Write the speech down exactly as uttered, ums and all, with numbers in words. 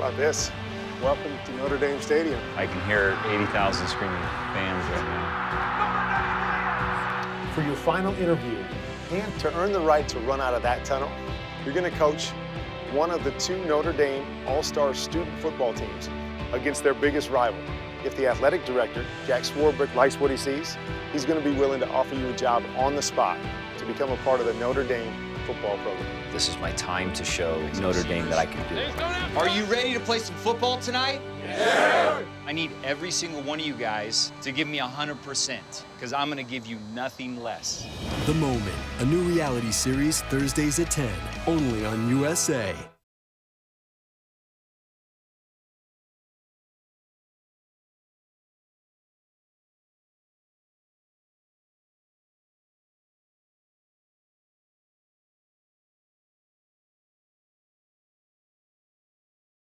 about this? Welcome to Notre Dame Stadium. I can hear eighty thousand screaming fans right now. For your final interview, and to earn the right to run out of that tunnel, you're going to coach one of the two Notre Dame All-Star student football teams against their biggest rival. If the athletic director, Jack Swarbrick, likes what he sees, he's going to be willing to offer you a job on the spot to become a part of the Notre Dame football program. This is my time to show Notre Dame that I can do it. Are you ready to play some football tonight? Yes! I need every single one of you guys to give me one hundred percent, because I'm going to give you nothing less. The Moment, a new reality series, Thursdays at ten, only on U S A.